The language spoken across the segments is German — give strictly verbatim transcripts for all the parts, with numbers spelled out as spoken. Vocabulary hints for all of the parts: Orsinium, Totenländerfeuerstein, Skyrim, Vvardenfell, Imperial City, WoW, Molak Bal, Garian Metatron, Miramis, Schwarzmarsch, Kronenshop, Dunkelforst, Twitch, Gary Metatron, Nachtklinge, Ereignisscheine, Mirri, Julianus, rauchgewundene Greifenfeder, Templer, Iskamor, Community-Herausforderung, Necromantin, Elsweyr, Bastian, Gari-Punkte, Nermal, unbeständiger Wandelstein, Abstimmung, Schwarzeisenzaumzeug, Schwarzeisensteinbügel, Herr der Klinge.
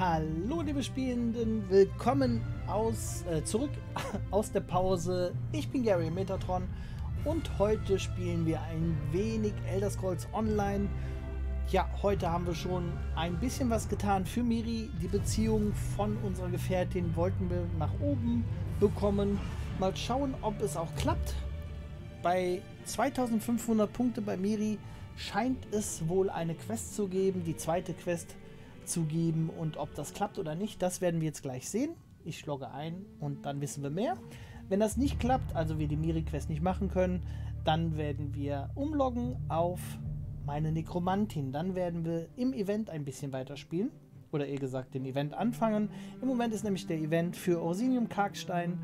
Hallo liebe Spielenden, willkommen aus, äh, zurück aus der Pause. Ich bin Gary Metatron und heute spielen wir ein wenig Elder Scrolls Online. Ja, heute haben wir schon ein bisschen was getan für Mirri. Die Beziehung von unserer Gefährtin wollten wir nach oben bekommen. Mal schauen, ob es auch klappt. Bei zweitausendfünfhundert Punkte bei Mirri scheint es wohl eine Quest zu geben, die zweite Quest zu geben, und ob das klappt oder nicht, das werden wir jetzt gleich sehen. Ich logge ein und dann wissen wir mehr. Wenn das nicht klappt, also wir die Mirri-Quest nicht machen können, dann werden wir umloggen auf meine Necromantin. Dann werden wir im Event ein bisschen weiterspielen oder eher gesagt den Event anfangen. Im Moment ist nämlich der Event für Orsinium, Karkstein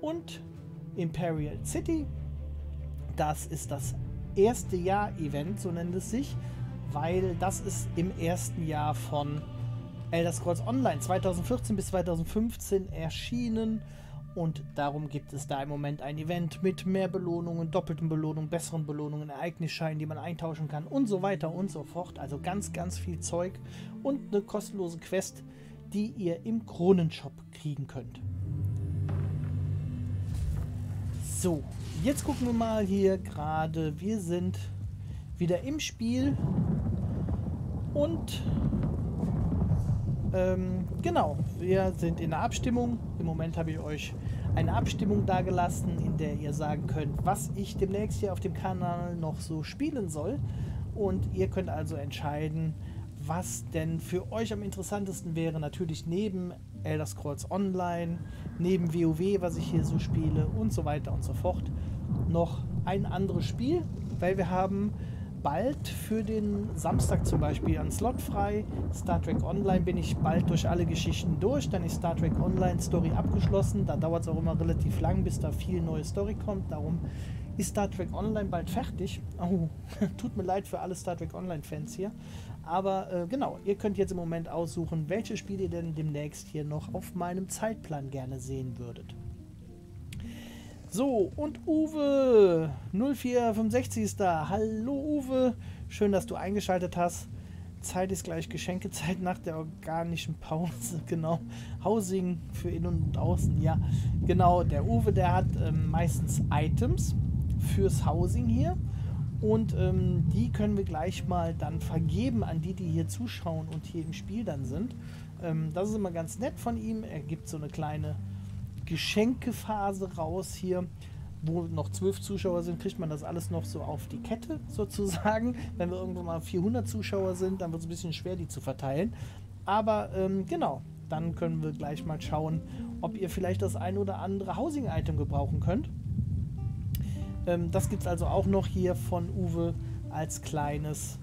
und Imperial City. Das ist das erste Jahr-Event, so nennt es sich, weil das ist im ersten Jahr von Elder Scrolls Online zweitausendvierzehn bis zweitausendfünfzehn erschienen, und darum gibt es da im Moment ein Event mit mehr Belohnungen, doppelten Belohnungen, besseren Belohnungen, Ereignisscheinen, die man eintauschen kann und so weiter und so fort. Also ganz, ganz viel Zeug und eine kostenlose Quest, die ihr im Kronenshop kriegen könnt. So, jetzt gucken wir mal hier gerade, wir sind wieder im Spiel und ähm, genau, wir sind in der Abstimmung. Im Moment habe ich euch eine Abstimmung dagelassen, in der ihr sagen könnt, was ich demnächst hier auf dem Kanal noch so spielen soll, und ihr könnt also entscheiden, was denn für euch am interessantesten wäre, natürlich neben Elder Scrolls Online, neben WoW, was ich hier so spiele und so weiter und so fort, noch ein anderes Spiel, weil wir haben bald für den Samstag zum Beispiel einen Slot frei. Star Trek Online bin ich bald durch alle Geschichten durch, dann ist Star Trek Online Story abgeschlossen, da dauert es auch immer relativ lang, bis da viel neue Story kommt, darum ist Star Trek Online bald fertig. Oh, tut mir leid für alle Star Trek Online Fans hier, aber äh, genau, ihr könnt jetzt im Moment aussuchen, welche Spiele ihr denn demnächst hier noch auf meinem Zeitplan gerne sehen würdet. So, und Uwe null vier sechs fünf ist da. Hallo Uwe, schön, dass du eingeschaltet hast. Zeit ist gleich Geschenkezeit nach der organischen Pause, genau. Housing für innen und außen, ja. Genau, der Uwe, der hat ähm, meistens Items fürs Housing hier. Und ähm, die können wir gleich mal dann vergeben an die, die hier zuschauen und hier im Spiel dann sind. Ähm, das ist immer ganz nett von ihm. Er gibt so eine kleine Geschenkephase raus hier, wo noch zwölf Zuschauer sind, kriegt man das alles noch so auf die Kette sozusagen. Wenn wir irgendwann mal vierhundert Zuschauer sind, dann wird es ein bisschen schwer, die zu verteilen. Aber ähm, genau, dann können wir gleich mal schauen, ob ihr vielleicht das ein oder andere Housing-Item gebrauchen könnt. Ähm, das gibt es also auch noch hier von Uwe als kleines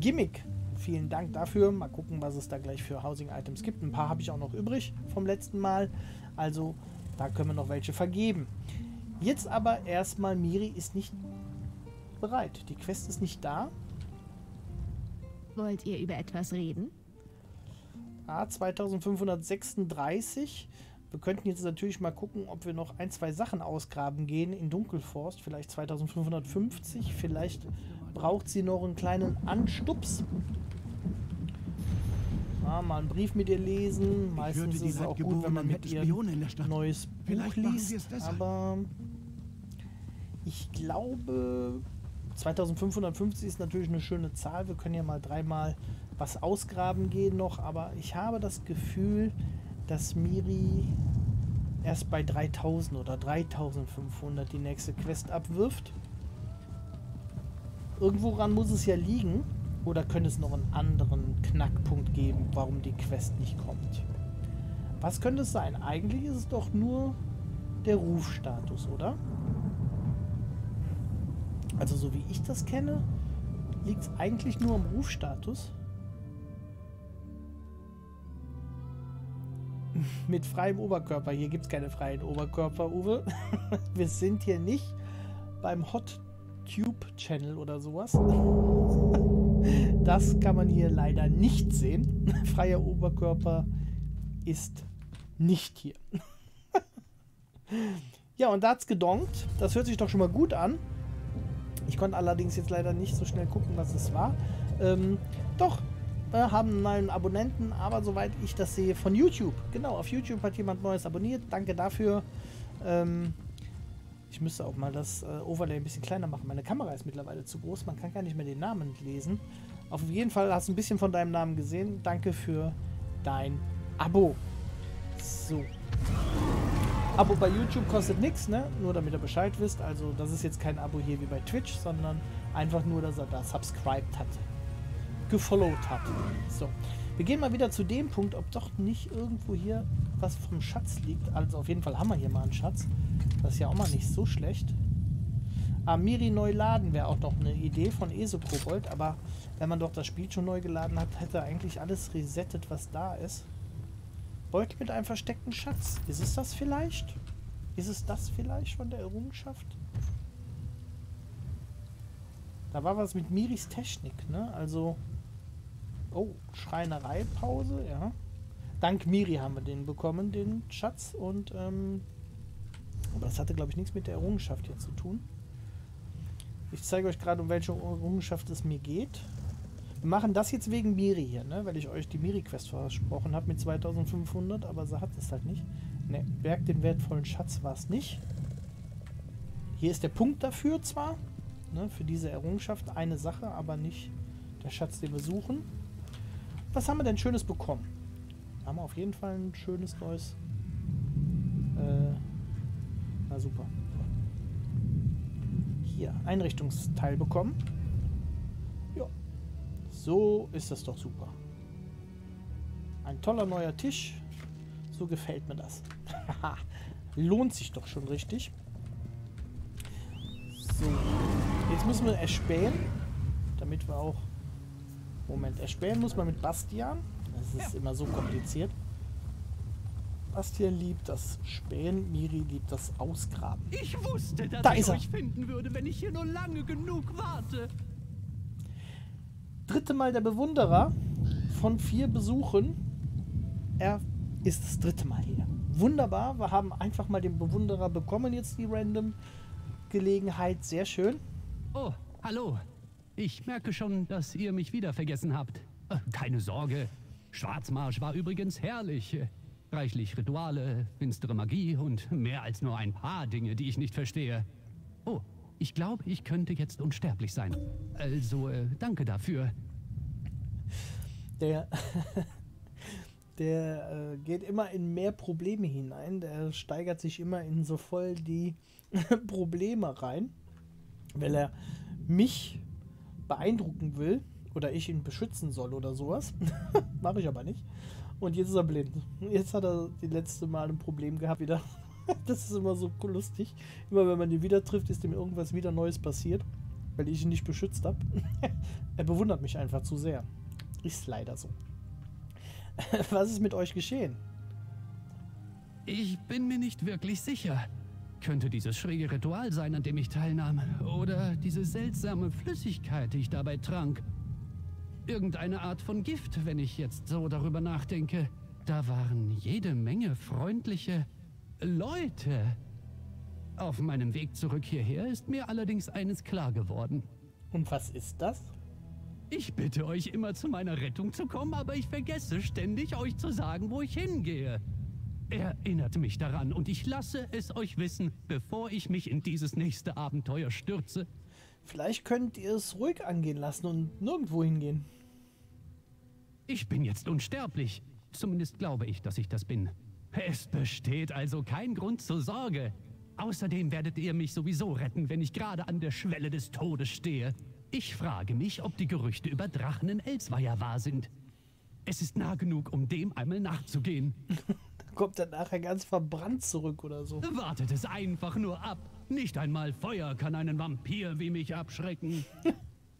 Gimmick. Vielen Dank dafür. Mal gucken, was es da gleich für Housing-Items gibt. Ein paar habe ich auch noch übrig vom letzten Mal. Also da können wir noch welche vergeben. Jetzt aber erstmal, Mirri ist nicht bereit. Die Quest ist nicht da. Wollt ihr über etwas reden? Ah, zweitausendfünfhundertsechsunddreißig. Wir könnten jetzt natürlich mal gucken, ob wir noch ein, zwei Sachen ausgraben gehen in Dunkelforst. Vielleicht zweitausendfünfhundertfünfzig. Vielleicht braucht sie noch einen kleinen Anstups. Ah, mal einen Brief mit ihr lesen. Meistens ist es auch gut, wenn man mit ihr ein neues Buch liest. Aber ich glaube, zweitausendfünfhundertfünfzig ist natürlich eine schöne Zahl. Wir können ja mal dreimal was ausgraben gehen noch. Aber ich habe das Gefühl, dass Mirri erst bei dreitausend oder dreitausendfünfhundert die nächste Quest abwirft. Irgendwo ran muss es ja liegen. Oder könnte es noch einen anderen Knackpunkt geben, warum die Quest nicht kommt? Was könnte es sein? Eigentlich ist es doch nur der Rufstatus, oder? Also so wie ich das kenne, liegt es eigentlich nur am Rufstatus. Mit freiem Oberkörper. Hier gibt es keine freien Oberkörper, Uwe. Wir sind hier nicht beim Hot Tube Channel oder sowas. Das kann man hier leider nicht sehen. Freier Oberkörper ist nicht hier. Ja, und da hat's gedonkt. Das hört sich doch schon mal gut an. Ich konnte allerdings jetzt leider nicht so schnell gucken, was es war. Ähm, doch, äh, haben einen neuen Abonnenten, aber soweit ich das sehe, von YouTube. Genau, auf YouTube hat jemand Neues abonniert. Danke dafür. Ähm, ich müsste auch mal das äh, Overlay ein bisschen kleiner machen. Meine Kamera ist mittlerweile zu groß. Man kann gar nicht mehr den Namen lesen. Auf jeden Fall hast du ein bisschen von deinem Namen gesehen. Danke für dein Abo. So. Abo bei YouTube kostet nichts, ne? Nur damit ihr Bescheid wisst. Also das ist jetzt kein Abo hier wie bei Twitch, sondern einfach nur, dass er da subscribed hat. Gefollowt hat. So. Wir gehen mal wieder zu dem Punkt, ob doch nicht irgendwo hier was vom Schatz liegt. Also auf jeden Fall haben wir hier mal einen Schatz. Das ist ja auch mal nicht so schlecht. Ah, Mirri neu laden wäre auch noch eine Idee von ESO-Kobold, aber wenn man doch das Spiel schon neu geladen hat, hätte eigentlich alles resettet, was da ist. Beutel mit einem versteckten Schatz. Ist es das vielleicht? Ist es das vielleicht von der Errungenschaft? Da war was mit Mirris Technik, ne? Also... Oh, Schreinereipause, ja. Dank Mirri haben wir den bekommen, den Schatz. Und, ähm... aber das hatte, glaube ich, nichts mit der Errungenschaft hier zu tun. Ich zeige euch gerade, um welche Errungenschaft es mir geht. Wir machen das jetzt wegen Mirri hier, ne? Weil ich euch die Mirri-Quest versprochen habe mit zweitausendfünfhundert, aber sie hat es halt nicht. Ne, Berg den wertvollen Schatz war es nicht. Hier ist der Punkt dafür zwar, ne, für diese Errungenschaft eine Sache, aber nicht der Schatz, den wir suchen. Was haben wir denn Schönes bekommen? Haben wir auf jeden Fall ein schönes neues... Äh, na super. Hier, Einrichtungsteil bekommen. Ja, so ist das doch super. Ein toller neuer Tisch. So gefällt mir das. Lohnt sich doch schon richtig. So, jetzt müssen wir erspähen, damit wir auch... Moment, erspähen muss man mit Bastian. Das ist immer so kompliziert. Bastian liebt das Spähen, Mirri liebt das Ausgraben. Ich wusste, dass da ich euch finden würde, wenn ich hier nur lange genug warte. Dritte Mal der Bewunderer von vier Besuchen. Er ist das dritte Mal hier. Wunderbar, wir haben einfach mal den Bewunderer bekommen, jetzt die random Gelegenheit. Sehr schön. Oh, hallo. Ich merke schon, dass ihr mich wieder vergessen habt. Keine Sorge. Schwarzmarsch war übrigens herrlich. Reichlich Rituale, finstere Magie und mehr als nur ein paar Dinge, die ich nicht verstehe. Oh, ich glaube, ich könnte jetzt unsterblich sein. Also, äh, danke dafür. Der, der äh, geht immer in mehr Probleme hinein. Der steigert sich immer in so voll die Probleme rein, weil er mich beeindrucken will oder ich ihn beschützen soll oder sowas. Mache ich aber nicht. Und jetzt ist er blind. Jetzt hat er das letzte Mal ein Problem gehabt wieder. Das ist immer so lustig. Immer wenn man ihn wieder trifft, ist ihm irgendwas wieder Neues passiert, weil ich ihn nicht beschützt habe. Er bewundert mich einfach zu sehr. Ist leider so. Was ist mit euch geschehen? Ich bin mir nicht wirklich sicher. Könnte dieses schräge Ritual sein, an dem ich teilnahm? Oder diese seltsame Flüssigkeit, die ich dabei trank? Irgendeine Art von Gift, wenn ich jetzt so darüber nachdenke. Da waren jede Menge freundliche Leute. Auf meinem Weg zurück hierher ist mir allerdings eines klar geworden. Und was ist das? Ich bitte euch immer zu meiner Rettung zu kommen, aber ich vergesse ständig, euch zu sagen, wo ich hingehe. Erinnert mich daran und ich lasse es euch wissen, bevor ich mich in dieses nächste Abenteuer stürze. Vielleicht könnt ihr es ruhig angehen lassen und nirgendwo hingehen. Ich bin jetzt unsterblich. Zumindest glaube ich, dass ich das bin. Es besteht also kein Grund zur Sorge. Außerdem werdet ihr mich sowieso retten, wenn ich gerade an der Schwelle des Todes stehe. Ich frage mich, ob die Gerüchte über Drachen in Elsweyr wahr sind. Es ist nah genug, um dem einmal nachzugehen. Da kommt er nachher ganz verbrannt zurück oder so. Wartet es einfach nur ab. Nicht einmal Feuer kann einen Vampir wie mich abschrecken.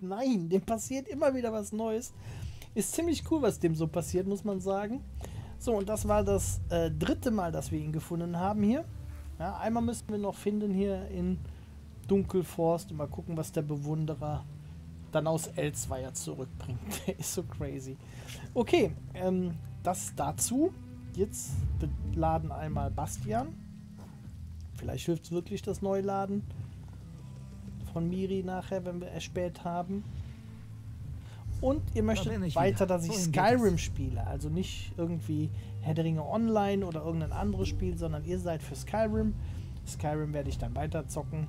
Nein, dem passiert immer wieder was Neues. Ist ziemlich cool, was dem so passiert, muss man sagen. So, und das war das äh, dritte Mal, dass wir ihn gefunden haben hier. Ja, einmal müssten wir noch finden hier in Dunkelforst. Und mal gucken, was der Bewunderer dann aus Elsweyr zurückbringt. Der ist so crazy. Okay, ähm, das dazu. Jetzt laden einmal Bastian. Vielleicht hilft es wirklich das Neuladen von Mirri nachher, wenn wir erspäht haben. Und ihr möchtet da weiter, wieder. dass ich Wohin Skyrim spiele. Also nicht irgendwie Herr der Ringe Online oder irgendein anderes Spiel, sondern ihr seid für Skyrim. Skyrim werde ich dann weiterzocken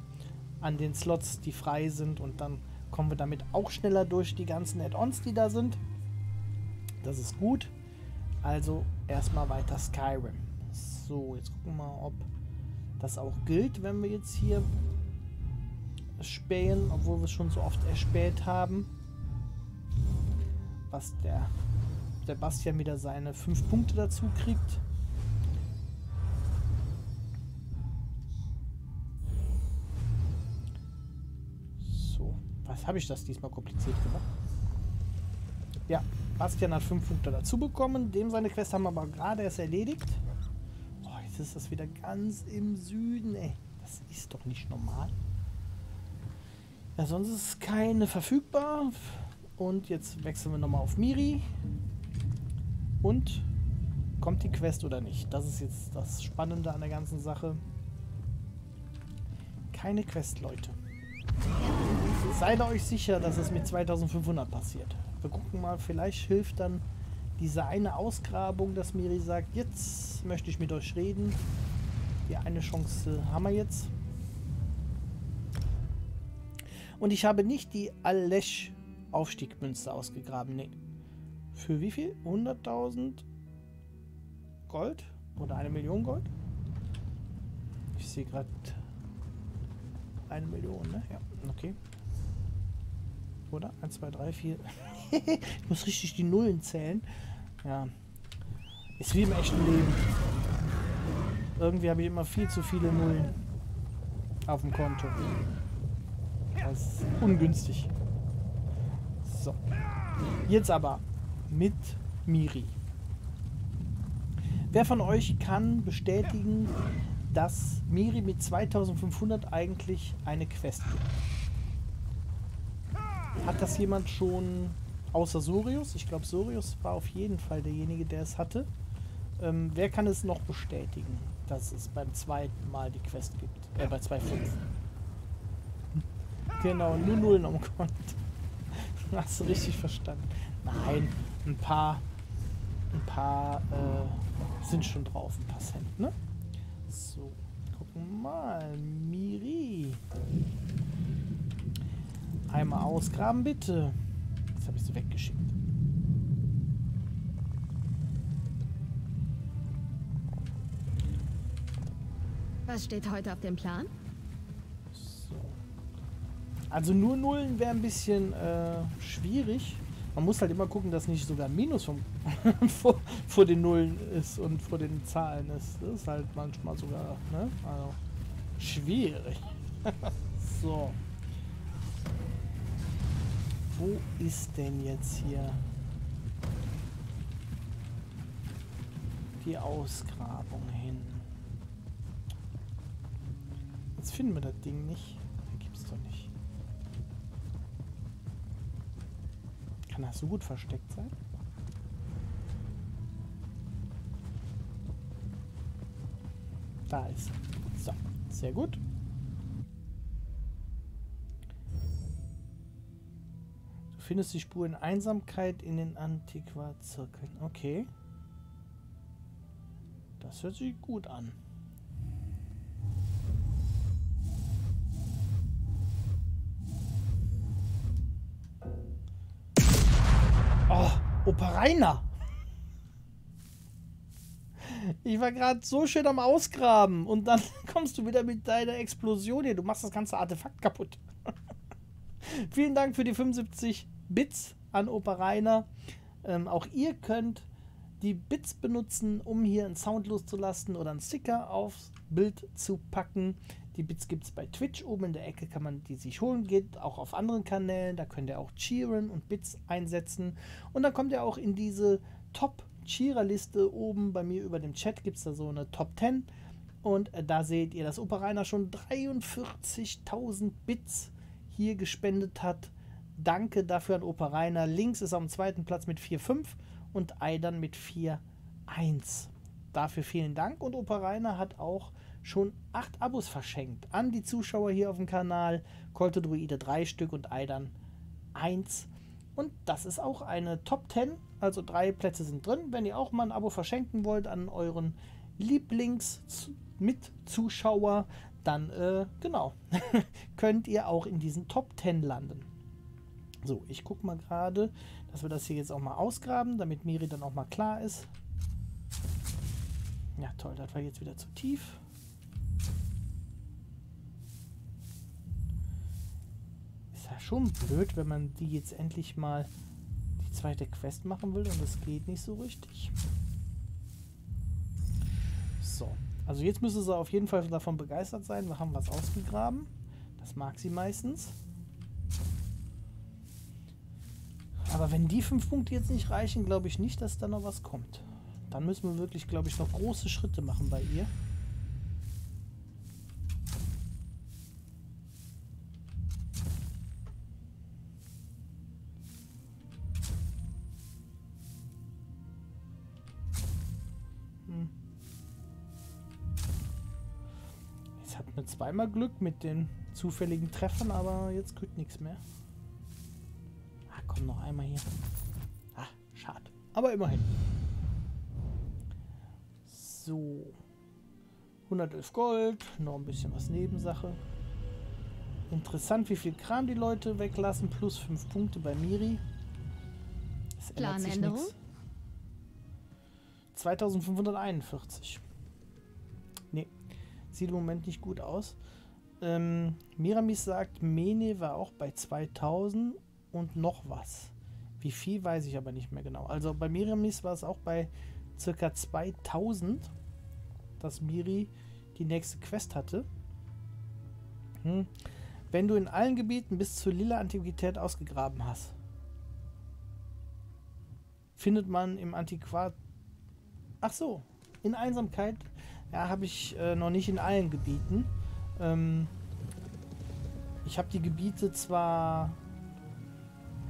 an den Slots, die frei sind. Und dann kommen wir damit auch schneller durch die ganzen Add-ons, die da sind. Das ist gut. Also erstmal weiter Skyrim. So, jetzt gucken wir mal, ob das auch gilt, wenn wir jetzt hier spähen, obwohl wir es schon so oft erspäht haben. Was der, der Bastian wieder seine fünf Punkte dazu kriegt. So, was habe ich das diesmal kompliziert gemacht? Ja, Bastian hat fünf Punkte dazu bekommen. Dem seine Quest haben wir aber gerade erst erledigt. Oh, jetzt ist das wieder ganz im Süden, ey. Das ist doch nicht normal. Ja, sonst ist keine verfügbar. Und jetzt wechseln wir nochmal auf Mirri. Und kommt die Quest oder nicht? Das ist jetzt das Spannende an der ganzen Sache. Keine Quest, Leute. Seid euch sicher, dass es mit zweitausendfünfhundert passiert. Wir gucken mal, vielleicht hilft dann diese eine Ausgrabung, dass Mirri sagt, jetzt möchte ich mit euch reden. Die eine Chance haben wir jetzt. Und ich habe nicht die Alech Aufstiegmünze ausgegraben. Nee. Für wie viel? hunderttausend Gold? Oder eine Million Gold? Ich sehe gerade eine Million, ne? Ja, okay. Oder? eins, zwei, drei, vier. Ich muss richtig die Nullen zählen. Ja. Ist wie im echten Leben. Irgendwie habe ich immer viel zu viele Nullen auf dem Konto. Das ist ungünstig. So, jetzt aber mit Mirri. Wer von euch kann bestätigen, dass Mirri mit zweitausendfünfhundert eigentlich eine Quest gibt? Hat das jemand schon, außer Sorius? Ich glaube, Sorius war auf jeden Fall derjenige, der es hatte. Ähm, wer kann es noch bestätigen, dass es beim zweiten Mal die Quest gibt? Äh, bei zwei Punkt fünf. Genau, nur Nullen am Konto. Hast du richtig verstanden? Nein, ein paar, ein paar äh, sind schon drauf, ein paar Cent, ne? So, gucken mal, Mirri. Einmal ausgraben bitte. Jetzt habe ich sie weggeschickt. Was steht heute auf dem Plan? Also nur Nullen wäre ein bisschen äh, schwierig. Man muss halt immer gucken, dass nicht sogar ein Minus vom vor, vor den Nullen ist und vor den Zahlen ist. Das ist halt manchmal sogar, ne? Also schwierig. So. Wo ist denn jetzt hier die Ausgrabung hin? Jetzt finden wir das Ding nicht. Da gibt's doch nicht. Kann das so gut versteckt sein? Da ist er. So, sehr gut. Du findest die Spur in Einsamkeit in den Antiquarzirkeln. Okay. Das hört sich gut an. Opa Rainer! Ich war gerade so schön am Ausgraben und dann kommst du wieder mit deiner Explosion hier. Du machst das ganze Artefakt kaputt. Vielen Dank für die fünfundsiebzig Bits an Opa Rainer. Ähm, auch ihr könnt die Bits benutzen, um hier einen Sound loszulassen oder einen Sticker aufs Bild zu packen. Die Bits gibt es bei Twitch. Oben in der Ecke kann man die sich holen. Geht auch auf anderen Kanälen. Da könnt ihr auch cheeren und Bits einsetzen. Und dann kommt ihr auch in diese Top-Cheerer-Liste. Oben bei mir über dem Chat gibt es da so eine Top zehn. Und äh, da seht ihr, dass Opa Rainer schon dreiundvierzigtausend Bits hier gespendet hat. Danke dafür an Opa Rainer. Links ist er am zweiten Platz mit vier Komma fünf und Aidan mit vier Komma eins. Dafür vielen Dank. Und Opa Rainer hat auch schon acht Abos verschenkt an die Zuschauer hier auf dem Kanal. Koltodruide drei Stück und Aidan eins. Und das ist auch eine Top zehn, also drei Plätze sind drin. Wenn ihr auch mal ein Abo verschenken wollt an euren Lieblings-Mitzuschauer, dann äh, genau, könnt ihr auch in diesen Top zehn landen. So, ich gucke mal gerade, dass wir das hier jetzt auch mal ausgraben, damit Mirri dann auch mal klar ist. Ja toll, das war jetzt wieder zu tief. Ist ja schon blöd, wenn man die jetzt endlich mal die zweite Quest machen will und es geht nicht so richtig. So, also jetzt müsste sie auf jeden Fall davon begeistert sein, wir haben was ausgegraben. Das mag sie meistens. Aber wenn die fünf Punkte jetzt nicht reichen, glaube ich nicht, dass da noch was kommt. Dann müssen wir wirklich, glaube ich, noch große Schritte machen bei ihr. Hm. Jetzt hatten wir zweimal Glück mit den zufälligen Treffern, aber jetzt geht nichts mehr. Ah, komm, noch einmal hier. Ah, schade. Aber immerhin. So, hundertelf Gold, noch ein bisschen was Nebensache. Interessant, wie viel Kram die Leute weglassen, plus fünf Punkte bei Mirri. Es ändert sich nichts. zweitausendfünfhunderteinundvierzig. Ne, sieht im Moment nicht gut aus. Ähm, Miramis sagt, Mene war auch bei zweitausend und noch was. Wie viel, weiß ich aber nicht mehr genau. Also bei Miramis war es auch bei circa zweitausend, dass Mirri die nächste Quest hatte. Hm. Wenn du in allen Gebieten bis zur lila Antiquität ausgegraben hast, findet man im Antiquar... Ach so, in Einsamkeit. Ja, habe ich äh, noch nicht in allen Gebieten. Ähm, ich habe die Gebiete zwar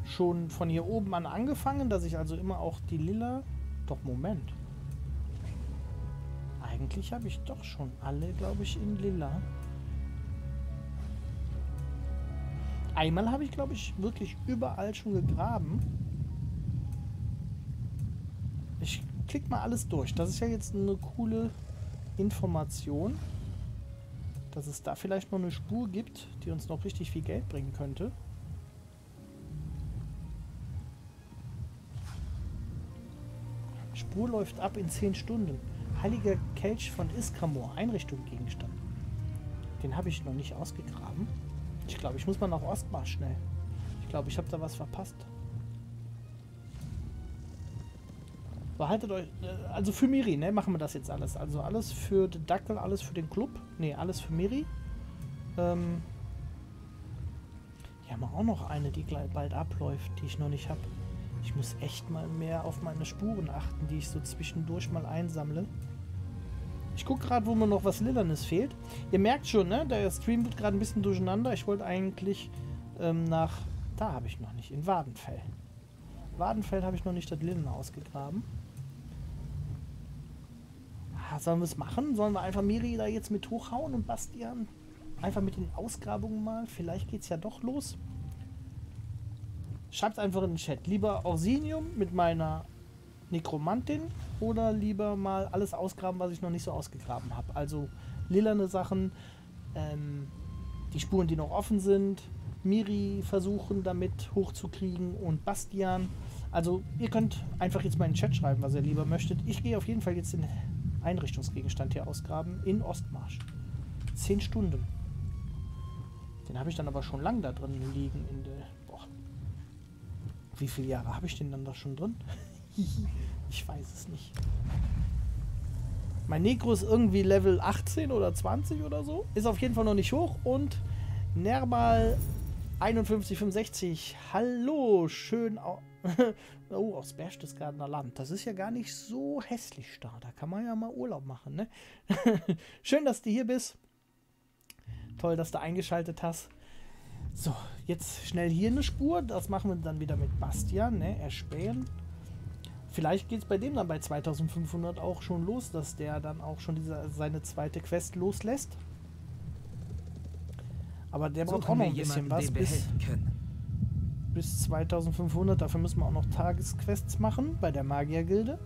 schon von hier oben an angefangen, dass ich also immer auch die lila... Doch, Moment. Eigentlich habe ich doch schon alle, glaube ich, in lila. Einmal habe ich, glaube ich, wirklich überall schon gegraben. Ich klicke mal alles durch. Das ist ja jetzt eine coole Information, dass es da vielleicht noch eine Spur gibt, die uns noch richtig viel Geld bringen könnte. Spur läuft ab in zehn Stunden. Heiliger Kelch von Iskamor, Einrichtungsgegenstand. Den habe ich noch nicht ausgegraben. Ich glaube, ich muss mal nach Ostmarsch schnell. Ich glaube, ich habe da was verpasst. Behaltet euch, also für Mirri, ne, machen wir das jetzt alles. Also alles für den Dackel, alles für den Club. Ne, alles für Mirri. Ähm, hier haben wir auch noch eine, die gleich bald abläuft, die ich noch nicht habe. Ich muss echt mal mehr auf meine Spuren achten, die ich so zwischendurch mal einsammle. Ich gucke gerade, wo mir noch was Lilanes fehlt. Ihr merkt schon, ne? Der Stream wird gerade ein bisschen durcheinander. Ich wollte eigentlich ähm, nach... Da habe ich noch nicht, in Vvardenfell. Vvardenfell habe ich noch nicht das Lilan ausgegraben. Ah, sollen wir es machen? Sollen wir einfach Mirri da jetzt mit hochhauen und Bastian? Einfach mit den Ausgrabungen mal. Vielleicht geht es ja doch los. Schreibt einfach in den Chat. Lieber Orsinium mit meiner Necromantin oder lieber mal alles ausgraben, was ich noch nicht so ausgegraben habe. Also lilane Sachen, ähm, die Spuren, die noch offen sind, Mirri versuchen damit hochzukriegen und Bastian. Also ihr könnt einfach jetzt mal in den Chat schreiben, was ihr lieber möchtet. Ich gehe auf jeden Fall jetzt den Einrichtungsgegenstand hier ausgraben in Ostmarsch. zehn Stunden. Den habe ich dann aber schon lang da drin liegen in der... Wie viele Jahre habe ich den dann da schon drin? Ich weiß es nicht. Mein Necro ist irgendwie Level achtzehn oder zwanzig oder so. Ist auf jeden Fall noch nicht hoch. Und Nermal einundfünfzig fünfundsechzig. Hallo, schön. Oh, aufs Berchtesgadener Land. Das ist ja gar nicht so hässlich da. Da kann man ja mal Urlaub machen, ne? Schön, dass du hier bist. Toll, dass du eingeschaltet hast. So, jetzt schnell hier eine Spur. Das machen wir dann wieder mit Bastian, ne? Erspähen. Vielleicht geht es bei dem dann bei zweitausendfünfhundert auch schon los, dass der dann auch schon diese, seine zweite Quest loslässt. Aber der braucht auch noch ein bisschen was. Bis, bis zweitausendfünfhundert. Dafür müssen wir auch noch Tagesquests machen bei der Magiergilde.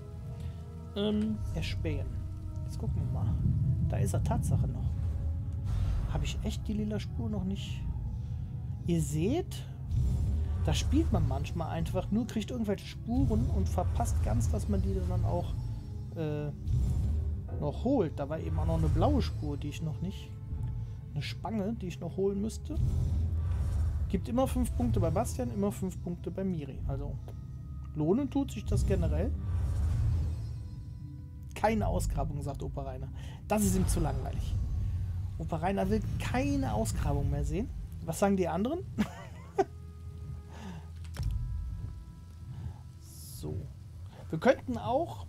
Ähm, erspähen. Jetzt gucken wir mal. Da ist er Tatsache noch. Habe ich echt die lila Spur noch nicht? Ihr seht, da spielt man manchmal einfach nur, kriegt irgendwelche Spuren und verpasst ganz, dass man die dann auch äh, noch holt. Da war eben auch noch eine blaue Spur, die ich noch nicht... Eine Spange, die ich noch holen müsste. Gibt immer fünf Punkte bei Bastian, immer fünf Punkte bei Mirri. Also lohnen tut sich das generell. Keine Ausgrabung, sagt Opa Rainer. Das ist ihm zu langweilig. Opa Rainer will keine Ausgrabung mehr sehen. Was sagen die anderen? So. Wir könnten auch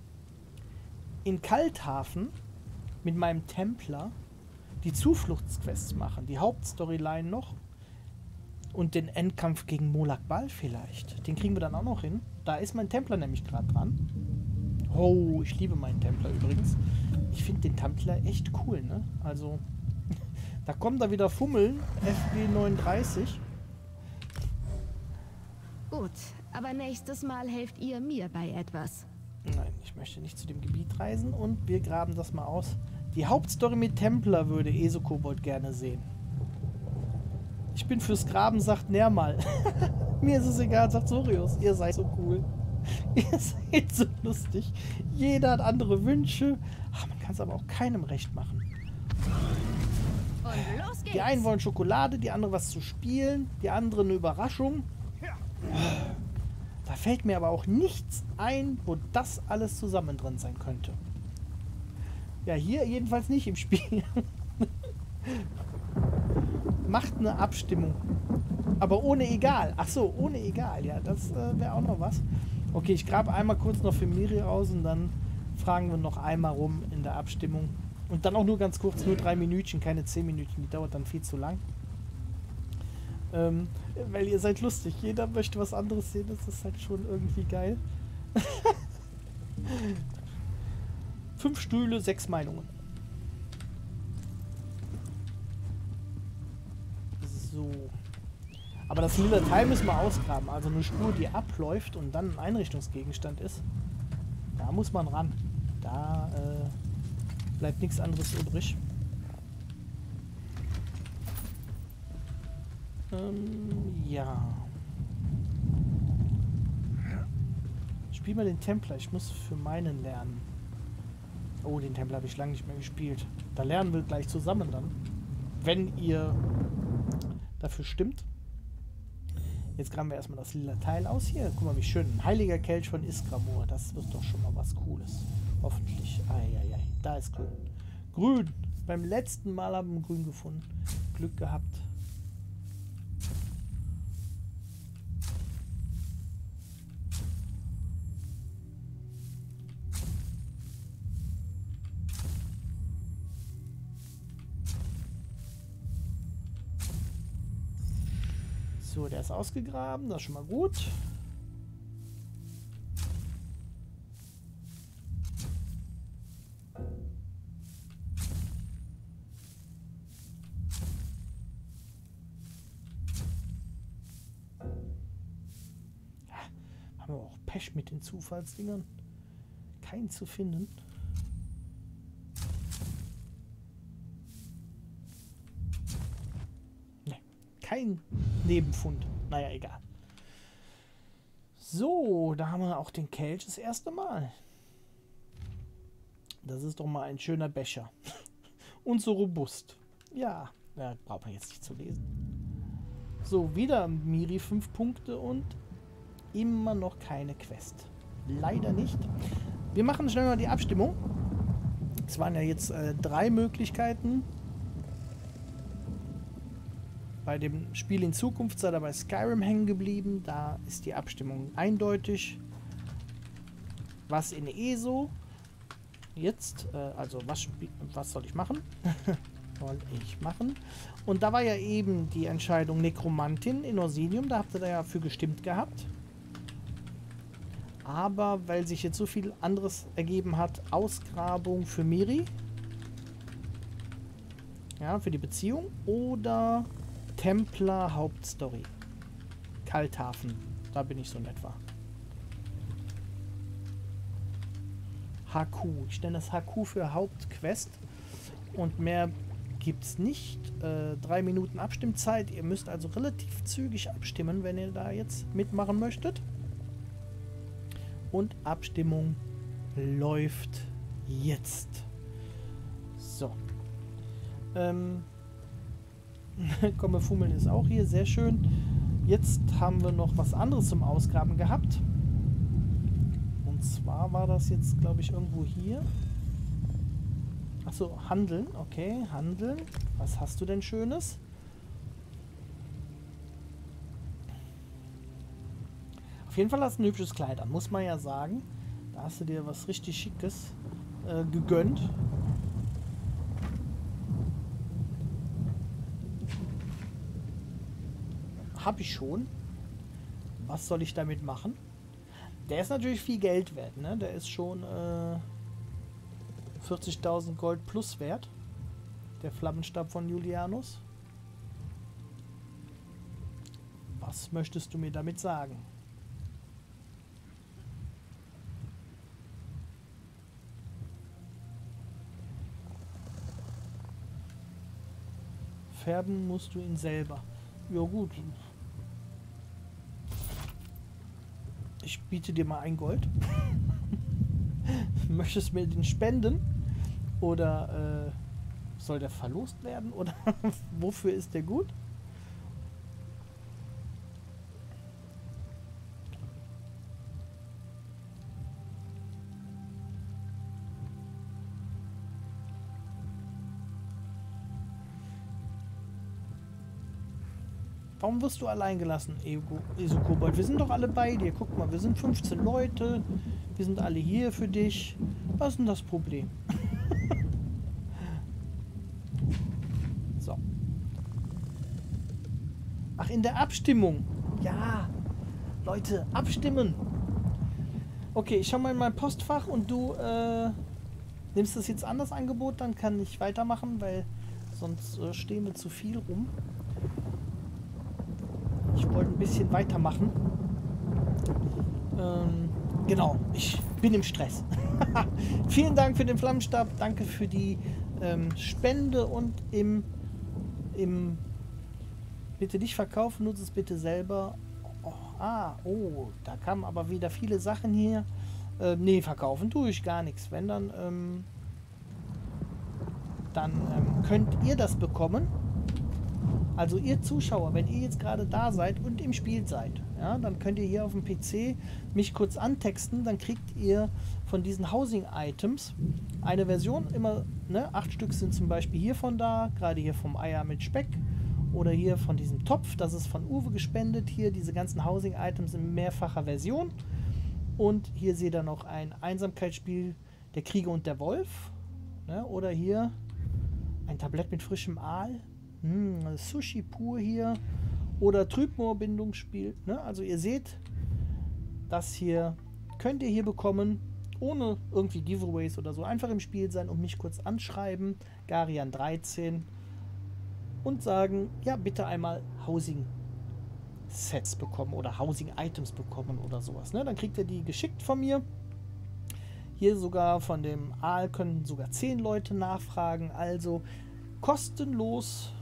in Kalthafen mit meinem Templer die Zufluchtsquests machen. Die Hauptstoryline noch. Und den Endkampf gegen Molak Bal vielleicht. Den kriegen wir dann auch noch hin. Da ist mein Templer nämlich gerade dran. Oh, ich liebe meinen Templer übrigens. Ich finde den Templer echt cool, ne? Also, da kommt da wieder Fummeln. F B neununddreißig. Gut, aber nächstes Mal helft ihr mir bei etwas. Nein, ich möchte nicht zu dem Gebiet reisen und wir graben das mal aus. Die Hauptstory mit Templer würde Eso-Kobold gerne sehen. Ich bin fürs Graben, sagt Nermal. Mir ist es egal, sagt Sorius. Ihr seid so cool. Ihr seid so lustig. Jeder hat andere Wünsche. Ach, man kann es aber auch keinem recht machen. Und los geht's. Die einen wollen Schokolade, die anderen was zu spielen, die anderen eine Überraschung. Da fällt mir aber auch nichts ein, wo das alles zusammen drin sein könnte. Ja, hier jedenfalls nicht im Spiel. Macht eine Abstimmung. Aber ohne egal. Ach so, ohne egal. Ja, das äh, wäre auch noch was. Okay, ich grabe einmal kurz noch für Mirri raus und dann fragen wir noch einmal rum in der Abstimmung. Und dann auch nur ganz kurz, nur drei Minütchen, keine zehn Minütchen. Die dauert dann viel zu lang. Ähm, weil ihr seid lustig. Jeder möchte was anderes sehen. Das ist halt schon irgendwie geil. Fünf Stühle, sechs Meinungen. So. Aber das lila Teil müssen wir ausgraben. Also eine Spur, die abläuft und dann ein Einrichtungsgegenstand ist. Da muss man ran. Da äh, bleibt nichts anderes übrig. Ähm, ja. Ich spiele mal den Templer. Ich muss für meinen lernen. Oh, den Templer habe ich lange nicht mehr gespielt. Da lernen wir gleich zusammen dann. Wenn ihr dafür stimmt. Jetzt graben wir erstmal das lila Teil aus. Hier, guck mal, wie schön. Ein heiliger Kelch von Iskramor. Das wird doch schon mal was Cooles. Hoffentlich. Eieiei. Da ist grün. Grün. Beim letzten Mal haben wir grün gefunden. Glück gehabt. So, der ist ausgegraben, das ist schon mal gut. Ja, haben wir auch Pech mit den Zufallsdingern. Keinen zu finden. Ne, kein Nebenfund. Naja, egal. So, da haben wir auch den Kelch das erste Mal. Das ist doch mal ein schöner Becher. Und so robust. Ja, ja, braucht man jetzt nicht zu lesen. So, wieder Mirri fünf Punkte und immer noch keine Quest. Leider nicht. Wir machen schnell mal die Abstimmung. Es waren ja jetzt äh, drei Möglichkeiten. Bei dem Spiel in Zukunft sei dabei Skyrim hängen geblieben. Da ist die Abstimmung eindeutig. Was in E S O? Jetzt, äh, also was, was soll ich machen? soll ich machen? Und da war ja eben die Entscheidung Necromantin in Orsinium. Da habt ihr da ja für gestimmt gehabt. Aber weil sich jetzt so viel anderes ergeben hat, Ausgrabung für Mirri. Ja, für die Beziehung. Oder... Templer Hauptstory. Kalthafen. Da bin ich so in etwa. H Q. Ich nenne das H Q für Hauptquest. Und mehr gibt es nicht. Äh, drei Minuten Abstimmzeit. Ihr müsst also relativ zügig abstimmen, wenn ihr da jetzt mitmachen möchtet. Und Abstimmung läuft jetzt. So. Ähm. Komme Fummeln ist auch hier. Sehr schön. Jetzt haben wir noch was anderes zum Ausgraben gehabt. Und zwar war das jetzt, glaube ich, irgendwo hier. Achso, Handeln. Okay, Handeln. Was hast du denn Schönes? Auf jeden Fall hast du ein hübsches Kleid an, muss man ja sagen. Da hast du dir was richtig Schickes äh, gegönnt. Habe ich schon. Was soll ich damit machen? Der ist natürlich viel Geld wert, ne? Der ist schon äh, vierzigtausend Gold plus wert. Der Flammenstab von Julianus. Was möchtest du mir damit sagen? Färben musst du ihn selber. Ja gut. Ich biete dir mal ein Gold. Möchtest du mir den spenden? Oder äh, soll der verlost werden? Oder wofür ist der gut? Warum wirst du allein gelassen, Eso-Kobold? Wir sind doch alle bei dir. Guck mal, wir sind fünfzehn Leute. Wir sind alle hier für dich. Was ist denn das Problem? So. Ach, in der Abstimmung. Ja. Leute, abstimmen. Okay, ich schau mal in mein Postfach und du äh, nimmst das jetzt an, das Angebot. Dann kann ich weitermachen, weil sonst äh, stehen wir zu viel rum. Ich wollte ein bisschen weitermachen. Ähm, genau, ich bin im Stress. Vielen Dank für den Flammenstab, danke für die ähm, Spende und im, im bitte nicht verkaufen, nutze es bitte selber. Oh, ah, oh, da kamen aber wieder viele Sachen hier. Äh, nee, verkaufen tue ich gar nichts. Wenn dann, ähm, dann ähm, könnt ihr das bekommen. Also ihr Zuschauer, wenn ihr jetzt gerade da seid und im Spiel seid, ja, dann könnt ihr hier auf dem P C mich kurz antexten, dann kriegt ihr von diesen Housing-Items eine Version, immer, ne, acht Stück sind zum Beispiel hiervon da, gerade hier vom Eier mit Speck oder hier von diesem Topf, das ist von Uwe gespendet, hier diese ganzen Housing-Items in mehrfacher Version und hier seht ihr noch ein Einsamkeitsspiel, der Krieger und der Wolf, ne, oder hier ein Tablett mit frischem Aal. Hm, Sushi pur hier oder Trübmoor-Bindungsspiel. Ne? Also ihr seht, das hier könnt ihr hier bekommen, ohne irgendwie Giveaways oder so. Einfach im Spiel sein und mich kurz anschreiben, Garian dreizehn, und sagen, ja bitte einmal Housing-Sets bekommen oder Housing-Items bekommen oder sowas. Ne? Dann kriegt ihr die geschickt von mir. Hier sogar von dem Aal können sogar zehn Leute nachfragen. Also kostenlos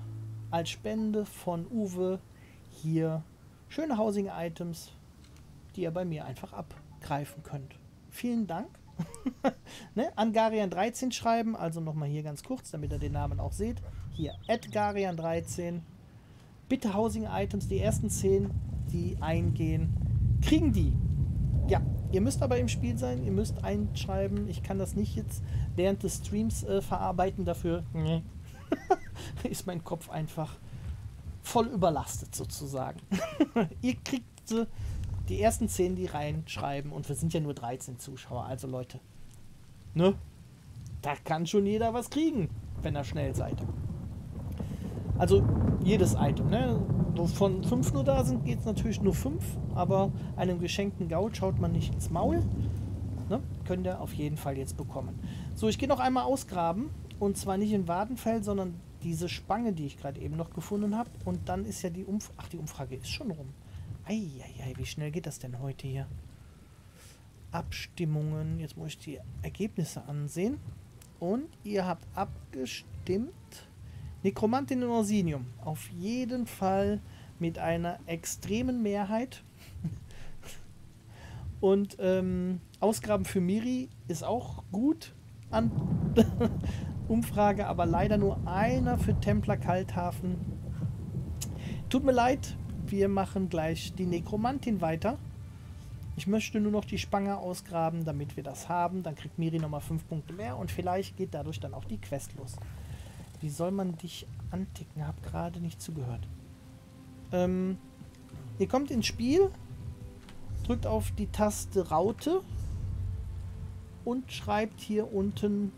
als Spende von Uwe hier schöne Housing-Items, die ihr bei mir einfach abgreifen könnt. Vielen Dank. Ne? An Garian dreizehn schreiben, also nochmal hier ganz kurz, damit ihr den Namen auch seht. Hier, at Garian dreizehn. Bitte Housing-Items, die ersten zehn, die eingehen, kriegen die. Ja, ihr müsst aber im Spiel sein, ihr müsst einschreiben. Ich kann das nicht jetzt während des Streams äh, verarbeiten, dafür nee. Ist mein Kopf einfach voll überlastet sozusagen. Ihr kriegt die ersten zehn, die reinschreiben und wir sind ja nur dreizehn Zuschauer, also Leute, ne? Da kann schon jeder was kriegen, wenn ihr schnell seid. Also jedes Item, ne? Von fünf nur da sind, geht es natürlich nur fünf, aber einem geschenkten Gaul schaut man nicht ins Maul, ne? Könnt ihr auf jeden Fall jetzt bekommen. So, ich gehe noch einmal ausgraben. Und zwar nicht in Vvardenfell, sondern diese Spange, die ich gerade eben noch gefunden habe. Und dann ist ja die Umfrage... Ach, die Umfrage ist schon rum. Eieiei, wie schnell geht das denn heute hier? Abstimmungen. Jetzt muss ich die Ergebnisse ansehen. Und ihr habt abgestimmt. Necromantin in Orsinium. Auf jeden Fall mit einer extremen Mehrheit. Und ähm, Ausgraben für Mirri ist auch gut an Umfrage, aber leider nur einer für Templer Kalthafen. Tut mir leid, wir machen gleich die Nekromantin weiter. Ich möchte nur noch die Spange ausgraben, damit wir das haben. Dann kriegt Mirri nochmal fünf Punkte mehr und vielleicht geht dadurch dann auch die Quest los. Wie soll man dich anticken? Hab gerade nicht zugehört. Ähm, ihr kommt ins Spiel. Drückt auf die Taste Raute und schreibt hier unten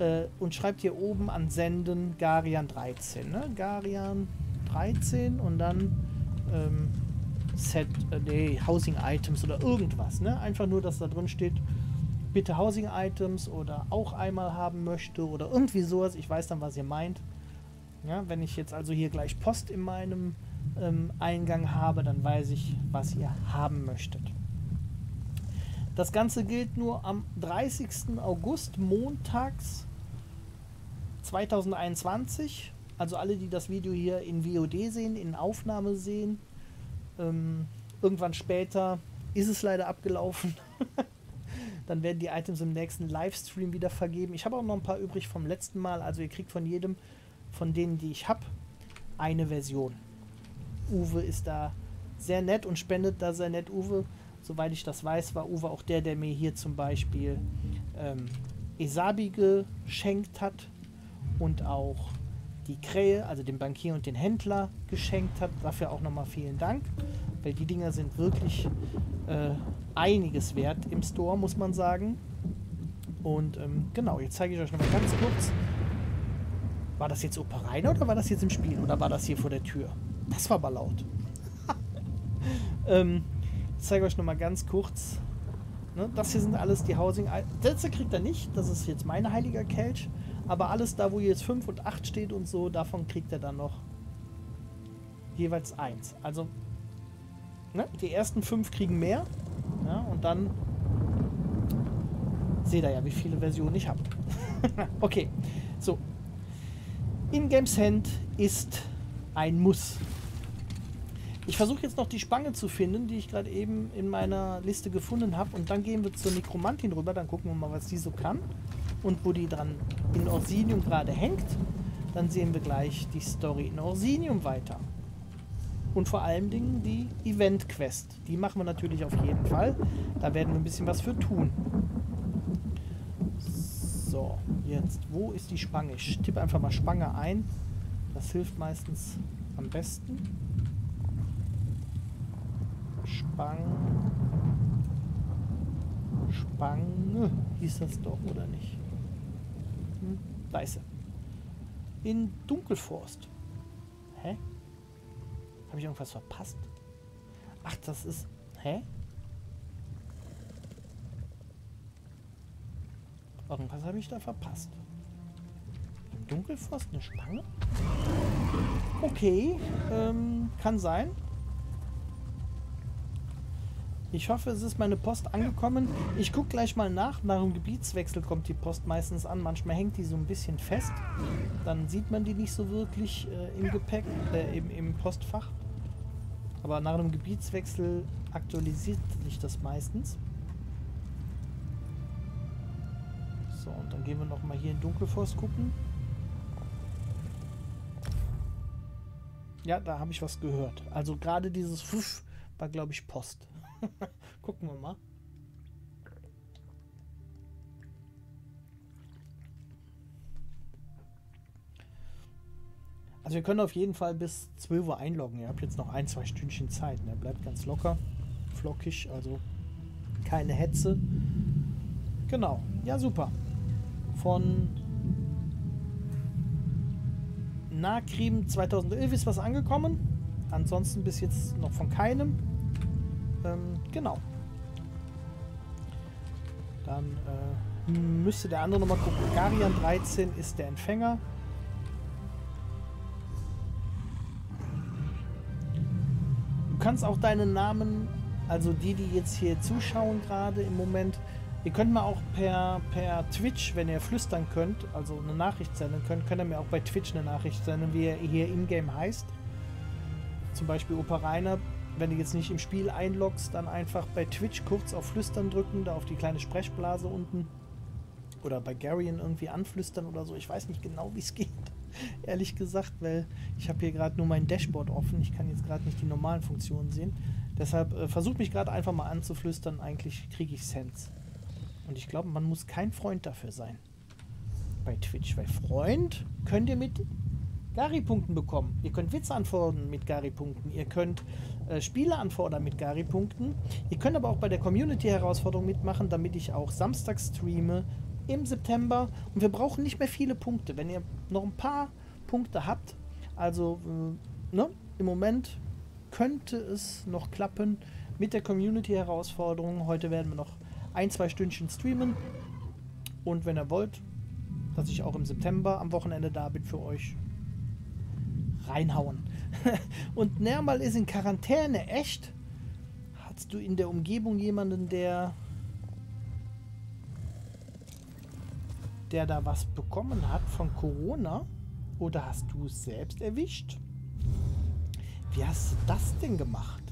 äh, und schreibt hier oben an Senden Garian dreizehn. Ne? Garian dreizehn und dann ähm, Set, äh, nee, Housing Items oder irgendwas. Ne? Einfach nur, dass da drin steht, bitte Housing Items oder auch einmal haben möchte oder irgendwie sowas. Ich weiß dann, was ihr meint. Ja, wenn ich jetzt also hier gleich Post in meinem Ähm, Eingang habe, dann weiß ich, was ihr haben möchtet. Das Ganze gilt nur am dreißigsten August, montags zweitausendeinundzwanzig. Also alle, die das Video hier in W O D sehen, in Aufnahme sehen. Ähm, irgendwann später ist es leider abgelaufen. Dann werden die Items im nächsten Livestream wieder vergeben. Ich habe auch noch ein paar übrig vom letzten Mal. Also ihr kriegt von jedem, von denen, die ich habe, eine Version. Uwe ist da sehr nett und spendet da sehr nett. Uwe, soweit ich das weiß, war Uwe auch der, der mir hier zum Beispiel ähm, Esabi geschenkt hat und auch die Krähe, also den Bankier und den Händler geschenkt hat. Dafür auch nochmal vielen Dank, weil die Dinger sind wirklich äh, einiges wert im Store, muss man sagen. Und ähm, genau, jetzt zeige ich euch nochmal ganz kurz. War das jetzt Opa Rainer oder war das jetzt im Spiel oder war das hier vor der Tür? Das war aber laut. ähm, ich zeige euch nochmal ganz kurz. Ne, das hier sind alles die Housing Items. Das kriegt er nicht. Das ist jetzt mein heiliger Kelch. Aber alles da, wo jetzt fünf und acht steht und so, davon kriegt er dann noch jeweils eins. Also ne, die ersten fünf kriegen mehr. Ja, und dann seht ihr ja, wie viele Versionen ich habe. Okay, so. In-Games Hand ist ein Muss. Ich versuche jetzt noch die Spange zu finden, die ich gerade eben in meiner Liste gefunden habe. Und dann gehen wir zur Nekromantin rüber. Dann gucken wir mal, was die so kann. Und wo die dran in Orsinium gerade hängt. Dann sehen wir gleich die Story in Orsinium weiter. Und vor allen Dingen die Event-Quest. Die machen wir natürlich auf jeden Fall. Da werden wir ein bisschen was für tun. So, jetzt. Wo ist die Spange? Ich tippe einfach mal Spange ein. Das hilft meistens am besten. Spange. Spange hieß das doch, oder nicht? Hm, da ist er. In Dunkelforst. Hä? Habe ich irgendwas verpasst? Ach, das ist... Hä? Irgendwas habe ich da verpasst. Dunkelforst, eine Spange? Okay, ähm, kann sein. Ich hoffe, es ist meine Post angekommen. Ich gucke gleich mal nach. Nach dem Gebietswechsel kommt die Post meistens an. Manchmal hängt die so ein bisschen fest. Dann sieht man die nicht so wirklich äh, im Gepäck, äh, im, im Postfach. Aber nach dem Gebietswechsel aktualisiert sich das meistens. So, und dann gehen wir nochmal hier in Dunkelforst gucken. Ja, da habe ich was gehört. Also gerade dieses Fuff war, glaube ich, Post. Gucken wir mal. Also wir können auf jeden Fall bis zwölf Uhr einloggen. Ihr habt jetzt noch ein, zwei Stündchen Zeit. Ne? Bleibt ganz locker, flockig, also keine Hetze. Genau, ja super. Von Nakrim zweitausendelf ist was angekommen. Ansonsten bis jetzt noch von keinem. Ähm, genau. Dann äh, müsste der andere nochmal gucken. Garian dreizehn ist der Empfänger. Wir kannst auch deinen Namen, also die, die jetzt hier zuschauen gerade im Moment, ihr könnt mal auch per, per Twitch, wenn ihr flüstern könnt, also eine Nachricht senden könnt, könnt ihr mir auch bei Twitch eine Nachricht senden, wie ihr hier in-game heißt. Zum Beispiel Opa Rainer, wenn du jetzt nicht im Spiel einloggst, dann einfach bei Twitch kurz auf Flüstern drücken, da auf die kleine Sprechblase unten. Oder bei Garion irgendwie anflüstern oder so. Ich weiß nicht genau, wie es geht, ehrlich gesagt, weil ich habe hier gerade nur mein Dashboard offen. Ich kann jetzt gerade nicht die normalen Funktionen sehen. Deshalb äh, versucht mich gerade einfach mal anzuflüstern. Eigentlich kriege ich Sense. Und ich glaube, man muss kein Freund dafür sein bei Twitch. Weil Freund könnt ihr mit Gari-Punkten bekommen. Ihr könnt Witze anfordern mit Gari-Punkten. Ihr könnt äh, Spiele anfordern mit Gari-Punkten. Ihr könnt aber auch bei der Community-Herausforderung mitmachen, damit ich auch samstags streame im September. Und wir brauchen nicht mehr viele Punkte. Wenn ihr noch ein paar Punkte habt, also äh, ne, im Moment könnte es noch klappen mit der Community-Herausforderung. Heute werden wir noch ein, zwei Stündchen streamen. Und wenn ihr wollt, dass ich auch im September am Wochenende da bin für euch, reinhauen. Und Nermal ist in Quarantäne. Echt? Hast du in der Umgebung jemanden, der der da was bekommen hat von Corona? Oder hast du es selbst erwischt? Wie hast du das denn gemacht?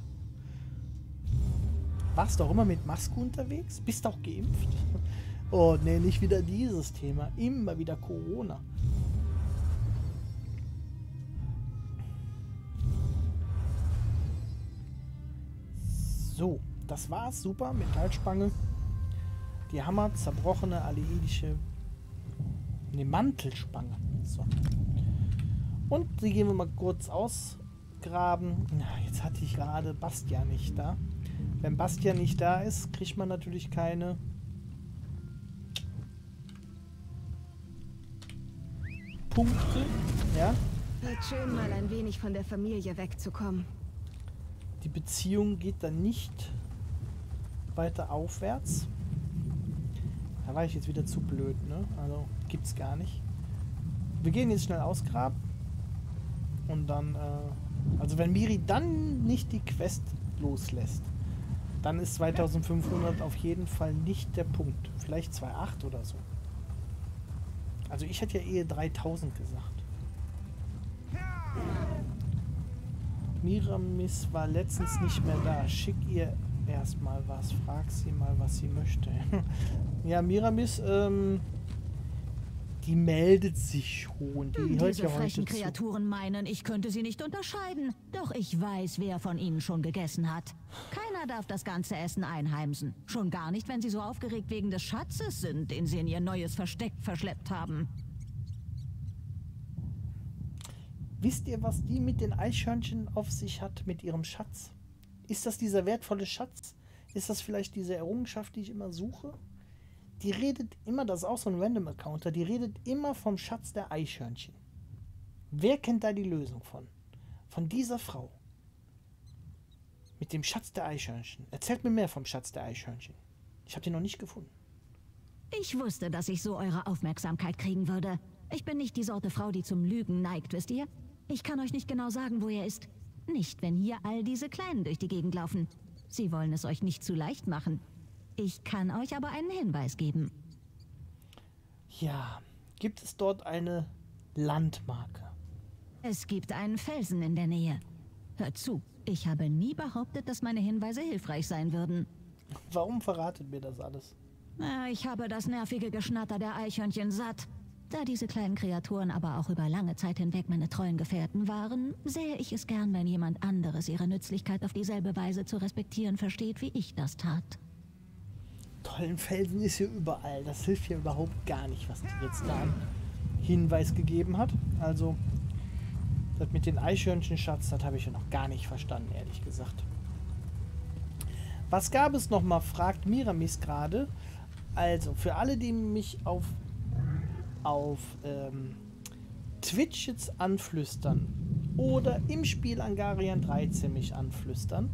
Warst du auch immer mit Maske unterwegs? Bist auch geimpft? Oh ne, nicht wieder dieses Thema. Immer wieder Corona. So, das war's. Super, Metallspange. Die Hammer, zerbrochene, alliidische eine Mantelspange. So. Und die gehen wir mal kurz ausgraben. Na, jetzt hatte ich gerade Bastian nicht da. Wenn Bastian nicht da ist, kriegt man natürlich keine Punkte. Ja? Wird schön, mal ein wenig von der Familie wegzukommen. Die Beziehung geht dann nicht weiter aufwärts. Da war ich jetzt wieder zu blöd, ne? Also gibt's gar nicht. Wir gehen jetzt schnell ausgraben. Und dann, äh, also wenn Mirri dann nicht die Quest loslässt, dann ist zweitausendfünfhundert auf jeden Fall nicht der Punkt. Vielleicht zweitausendachthundert oder so. Also ich hätte ja eher dreitausend gesagt. Miramis war letztens nicht mehr da. Schick ihr erstmal was. Frag sie mal, was sie möchte. Ja, Miramis, ähm, die meldet sich schon. Die hört ja heute zu. Diese frechen Kreaturen meinen, ich könnte sie nicht unterscheiden. Doch ich weiß, wer von ihnen schon gegessen hat. Keiner darf das ganze Essen einheimsen. Schon gar nicht, wenn sie so aufgeregt wegen des Schatzes sind, den sie in ihr neues Versteck verschleppt haben. Wisst ihr, was die mit den Eichhörnchen auf sich hat, mit ihrem Schatz? Ist das dieser wertvolle Schatz? Ist das vielleicht diese Errungenschaft, die ich immer suche? Die redet immer, das ist auch so ein Random-Accounter, die redet immer vom Schatz der Eichhörnchen. Wer kennt da die Lösung von? Von dieser Frau. Mit dem Schatz der Eichhörnchen. Erzählt mir mehr vom Schatz der Eichhörnchen. Ich habe den noch nicht gefunden. Ich wusste, dass ich so eure Aufmerksamkeit kriegen würde. Ich bin nicht die Sorte Frau, die zum Lügen neigt, wisst ihr? Ich kann euch nicht genau sagen, wo er ist. Nicht, wenn hier all diese Kleinen durch die Gegend laufen. Sie wollen es euch nicht zu leicht machen. Ich kann euch aber einen Hinweis geben. Ja, gibt es dort eine Landmarke? Es gibt einen Felsen in der Nähe. Hört zu, ich habe nie behauptet, dass meine Hinweise hilfreich sein würden. Warum verratet mir das alles? Ich habe das nervige Geschnatter der Eichhörnchen satt. Da diese kleinen Kreaturen aber auch über lange Zeit hinweg meine treuen Gefährten waren, sähe ich es gern, wenn jemand anderes ihre Nützlichkeit auf dieselbe Weise zu respektieren versteht, wie ich das tat. Tollen Felsen ist hier überall. Das hilft hier überhaupt gar nicht, was die jetzt da einen Hinweis gegeben hat. Also, das mit den Eichhörnchen-Schatz, das habe ich ja noch gar nicht verstanden, ehrlich gesagt. Was gab es nochmal, fragt Miramis gerade. Also, für alle, die mich auf auf ähm, Twitch jetzt anflüstern oder im Spiel Angarian dreizehn mich anflüstern,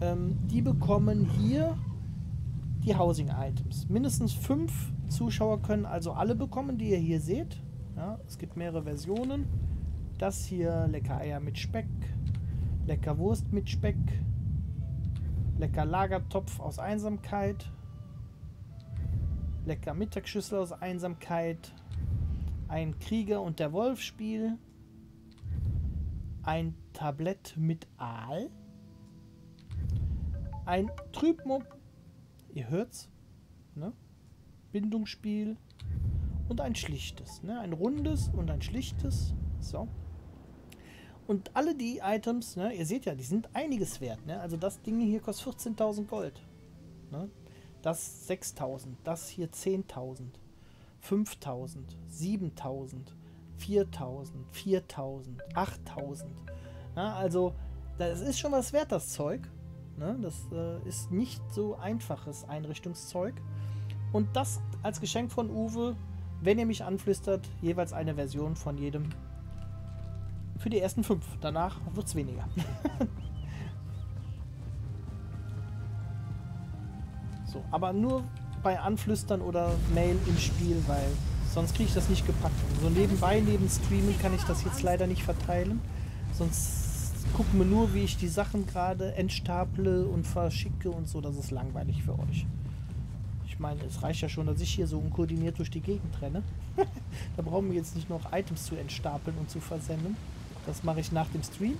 ähm, die bekommen hier die Housing Items. Mindestens fünf Zuschauer können also alle bekommen, die ihr hier seht. Ja, es gibt mehrere Versionen. Das hier, lecker Eier mit Speck. Lecker Wurst mit Speck. Lecker Lagertopf aus Einsamkeit. Lecker Mittagsschüssel aus Einsamkeit. Ein Krieger und der Wolf-Spiel. Ein Tablett mit Aal. Ein Trübmupp. Ihr hört's. Ne? Bindungsspiel. Und ein schlichtes. Ne? Ein rundes und ein schlichtes. So. Und alle die Items, ne, ihr seht ja, die sind einiges wert. Ne? Also das Ding hier kostet vierzehntausend Gold. Ne? Das sechstausend. Das hier zehntausend. fünftausend. siebentausend. viertausend. viertausend. achttausend. Ja, also das ist schon was wert, das Zeug. Ne? Das äh, ist nicht so einfaches Einrichtungszeug. Und das als Geschenk von Uwe, wenn ihr mich anflüstert, jeweils eine Version von jedem. Für die ersten fünf. Danach wird es weniger. So, aber nur bei Anflüstern oder Mail im Spiel, weil sonst kriege ich das nicht gepackt. So nebenbei, neben Streamen kann ich das jetzt leider nicht verteilen. Sonst gucken wir nur, wie ich die Sachen gerade entstaple und verschicke und so. Das ist langweilig für euch. Ich meine, es reicht ja schon, dass ich hier so unkoordiniert durch die Gegend renne. Da brauchen wir jetzt nicht noch Items zu entstapeln und zu versenden. Das mache ich nach dem Stream.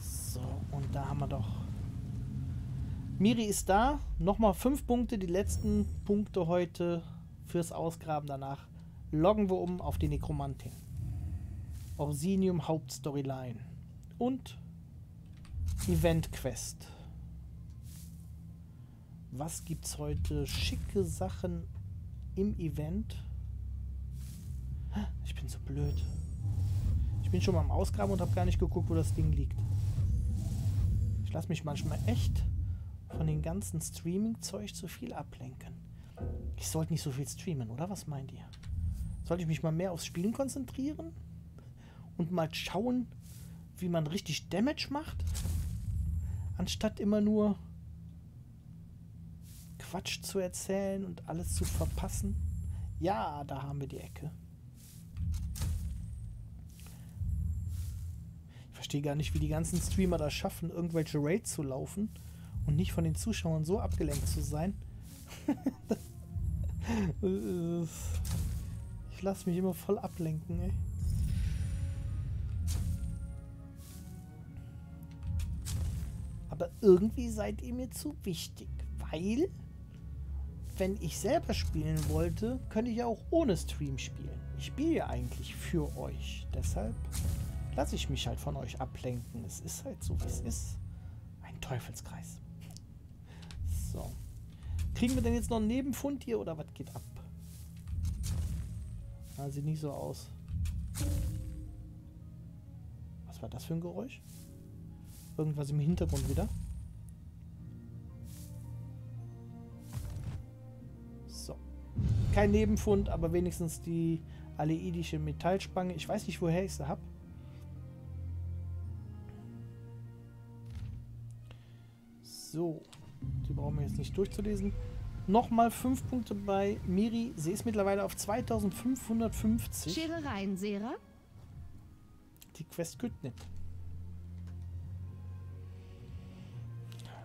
So, und da haben wir doch. Mirri ist da. Nochmal fünf Punkte, die letzten Punkte heute fürs Ausgraben. Danach loggen wir um auf die Necromantin. Orsinium Hauptstoryline. Und Event Quest. Was gibt's heute? Schicke Sachen im Event. Ich bin so blöd. Ich bin schon mal am Ausgraben und habe gar nicht geguckt, wo das Ding liegt. Ich lasse mich manchmal echt von dem ganzen Streaming-Zeug zu viel ablenken. Ich sollte nicht so viel streamen, oder? Was meint ihr? Sollte ich mich mal mehr aufs Spielen konzentrieren? Und mal schauen, wie man richtig Damage macht? Anstatt immer nur Quatsch zu erzählen und alles zu verpassen. Ja, da haben wir die Ecke. Ich verstehe gar nicht, wie die ganzen Streamer das schaffen, irgendwelche Raids zu laufen und nicht von den Zuschauern so abgelenkt zu sein. Ich lasse mich immer voll ablenken, ey. Aber irgendwie seid ihr mir zu wichtig, weil wenn ich selber spielen wollte, könnte ich ja auch ohne Stream spielen. Ich spiele ja eigentlich für euch. Deshalb lasse ich mich halt von euch ablenken. Es ist halt so, wie es ist. Ein Teufelskreis. So. Kriegen wir denn jetzt noch einen Nebenfund hier oder was geht ab? Ah, sieht nicht so aus. Was war das für ein Geräusch? Irgendwas im Hintergrund wieder. Kein Nebenfund, aber wenigstens die aleidische Metallspange. Ich weiß nicht, woher ich sie habe. So, die brauchen wir jetzt nicht durchzulesen. Nochmal fünf Punkte bei Mirri. Sie ist mittlerweile auf zweitausendfünfhundertfünfzig. Schere rein, Sera. Die Quest geht nicht.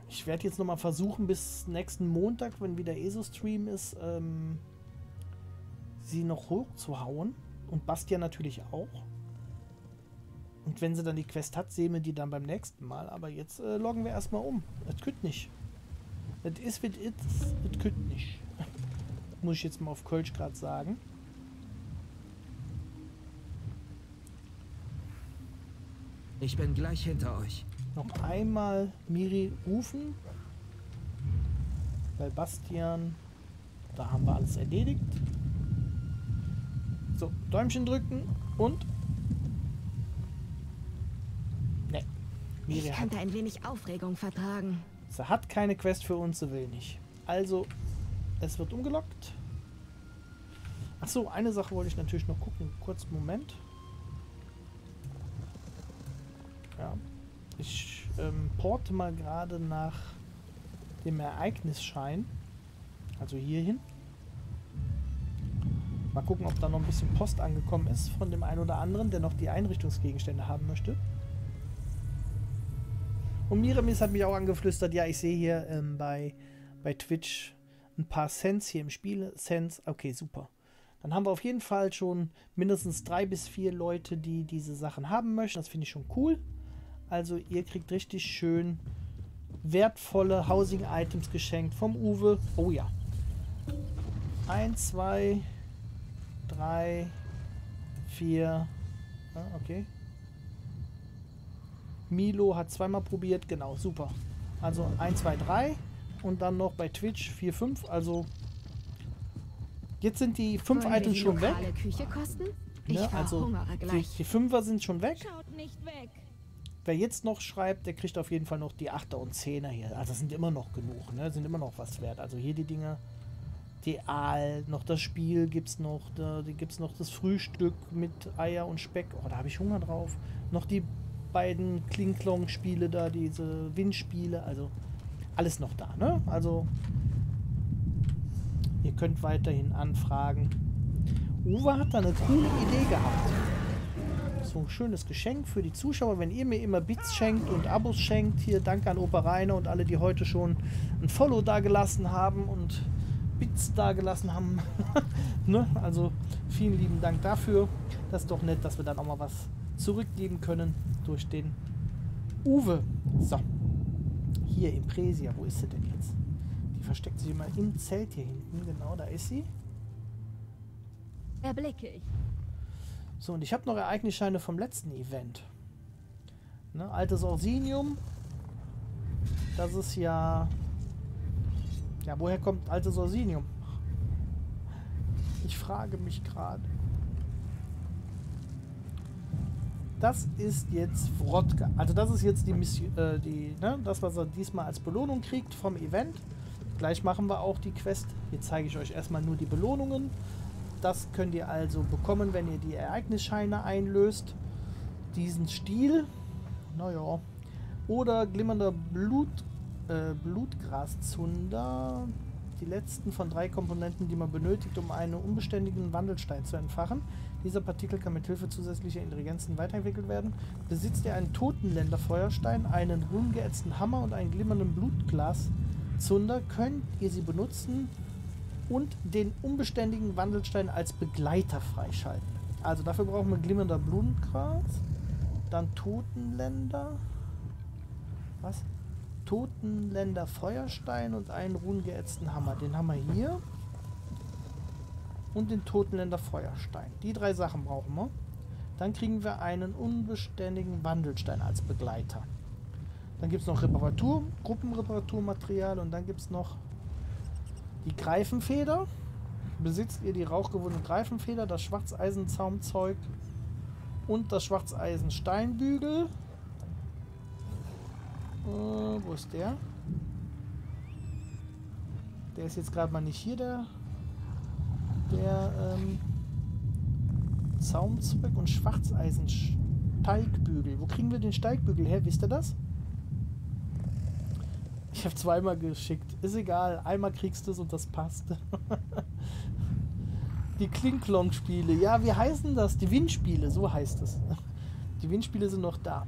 Ich werde jetzt nochmal versuchen, bis nächsten Montag, wenn wieder E S O-Stream ist, ähm, sie noch hochzuhauen und Bastian natürlich auch. Und wenn sie dann die Quest hat, sehen wir die dann beim nächsten Mal. Aber jetzt äh, loggen wir erstmal um. Das kütt nicht. Das ist mit it, das kütt nicht. Muss ich jetzt mal auf Kölsch gerade sagen. Ich bin gleich hinter euch. Noch einmal Mirri rufen. Bei Bastian. Da haben wir alles erledigt. So, Däumchen drücken und. Ne. Mirri ich könnte ein wenig Aufregung vertragen. Sie hat keine Quest für uns, sie will nicht. Also, es wird umgelockt. Achso, eine Sache wollte ich natürlich noch gucken. Kurz einen Moment. Ja. Ich ähm, porte mal gerade nach dem Ereignisschein. Also hierhin. Mal gucken, ob da noch ein bisschen Post angekommen ist von dem einen oder anderen, der noch die Einrichtungsgegenstände haben möchte. Und Miramis hat mich auch angeflüstert, ja, ich sehe hier ähm, bei, bei Twitch ein paar Cents hier im Spiel. Cents, okay, super. Dann haben wir auf jeden Fall schon mindestens drei bis vier Leute, die diese Sachen haben möchten. Das finde ich schon cool. Also ihr kriegt richtig schön wertvolle Housing-Items geschenkt vom Uwe. Oh ja. Eins, zwei, drei, vier. Ah, okay. Milo hat zweimal probiert. Genau, super. Also eins, zwei, drei. Und dann noch bei Twitch vier, fünf. Also... Jetzt sind die fünf Items schon weg. Küche kosten? Ja, ich also die, die Fünfer sind schon weg. Schaut nicht weg. Wer jetzt noch schreibt, der kriegt auf jeden Fall noch die Achter und Zehner hier. Also das sind immer noch genug, ne? Sind immer noch was wert. Also hier die Dinger, die Aal, noch das Spiel gibt's noch, da gibt's noch das Frühstück mit Eier und Speck. Oh, da habe ich Hunger drauf. Noch die beiden Kling-Klong-Spiele da, diese Windspiele, also alles noch da, ne? Also ihr könnt weiterhin anfragen. Uwe hat da eine coole Idee gehabt. So ein schönes Geschenk für die Zuschauer. Wenn ihr mir immer Bits schenkt und Abos schenkt, hier danke an Opa Rainer und alle, die heute schon ein Follow dagelassen haben und Bits dagelassen haben. Ne? Also vielen lieben Dank dafür. Das ist doch nett, dass wir dann auch mal was zurückgeben können durch den Uwe. So, hier Impresia, wo ist sie denn jetzt? Versteckt sie mal im Zelt hier hinten. Genau, da ist sie. Erblicke ich. So, und ich habe noch Ereignisscheine vom letzten Event. Ne, altes Orsinium. Das ist ja... Ja, woher kommt altes Orsinium? Ich frage mich gerade. Das ist jetzt Wrodka. Also das ist jetzt die Mission, äh, die, ne, das, was er diesmal als Belohnung kriegt vom Event. Gleich machen wir auch die Quest. Hier zeige ich euch erstmal nur die Belohnungen. Das könnt ihr also bekommen, wenn ihr die Ereignisscheine einlöst. Diesen Stiel. Naja. Oder glimmernder Blut, äh, Blutgraszunder. Die letzten von drei Komponenten, die man benötigt, um einen unbeständigen Wandelstein zu entfachen. Dieser Partikel kann mit Hilfe zusätzlicher Intelligenzen weiterentwickelt werden. Besitzt ihr einen Totenländerfeuerstein, einen ruhengetzten Hammer und einen glimmernden Blutglas. Zunder, könnt ihr sie benutzen und den unbeständigen Wandelstein als Begleiter freischalten. Also dafür brauchen wir glimmernder Blumengras, dann Totenländer, was? Totenländer Feuerstein und einen ruhengeätzten Hammer. Den haben wir hier und den Totenländer Feuerstein. Die drei Sachen brauchen wir. Dann kriegen wir einen unbeständigen Wandelstein als Begleiter. Dann gibt es noch Reparatur, Gruppenreparaturmaterial und dann gibt es noch die Greifenfeder. Besitzt ihr die rauchgewundene Greifenfeder, das Schwarzeisenzaumzeug und das Schwarzeisensteinbügel. Äh, wo ist der? Der ist jetzt gerade mal nicht hier, der, der ähm, Zaumzeug und Schwarzeisensteigbügel. Wo kriegen wir den Steigbügel her? Wisst ihr das? Ich habe zweimal geschickt. Ist egal. Einmal kriegst du es und das passt. Die Kling-Klong-Spiele. Ja, wie heißen das? Die Windspiele. So heißt es. Die Windspiele sind noch da.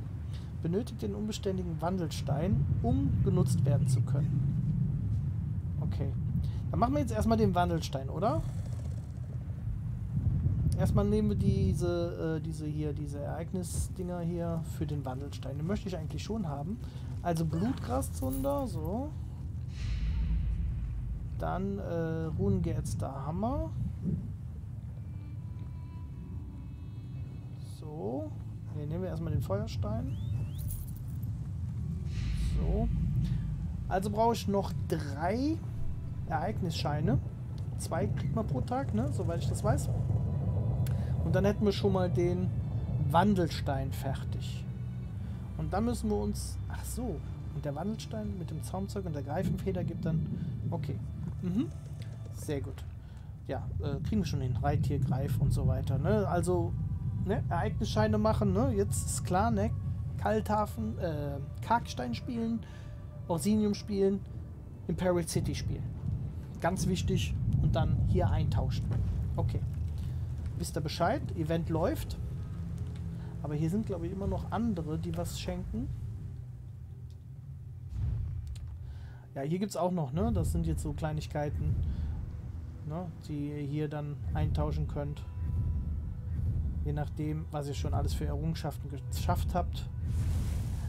Benötigt den unbeständigen Wandelstein, um genutzt werden zu können. Okay. Dann machen wir jetzt erstmal den Wandelstein, oder? Erstmal nehmen wir diese, äh, diese hier, diese Ereignisdinger hier für den Wandelstein. Den möchte ich eigentlich schon haben. Also Blutgraszunder, so. Dann äh, ruhengeätzter Hammer. So. Hier nehmen wir erstmal den Feuerstein. So. Also brauche ich noch drei Ereignisscheine. Zwei kriegt man pro Tag, ne? Soweit ich das weiß. Und dann hätten wir schon mal den Wandelstein fertig. Und dann müssen wir uns... Ach so, und der Wandelstein mit dem Zaumzeug und der Greifenfeder gibt dann... Okay. Mhm. Sehr gut. Ja, äh, kriegen wir schon den Reittier, Greif und so weiter. Ne? Also, ne? Ereignisscheine machen, ne? Jetzt ist klar, ne? Kalthafen, äh, Karkstein spielen, Orsinium spielen, Imperial City spielen. Ganz wichtig. Und dann hier eintauschen. Okay. wisst ihr Bescheid, Event läuft. Aber hier sind, glaube ich, immer noch andere, die was schenken. Ja, hier gibt es auch noch, ne? Das sind jetzt so Kleinigkeiten, ne? Die ihr hier dann eintauschen könnt. Je nachdem, was ihr schon alles für Errungenschaften geschafft habt.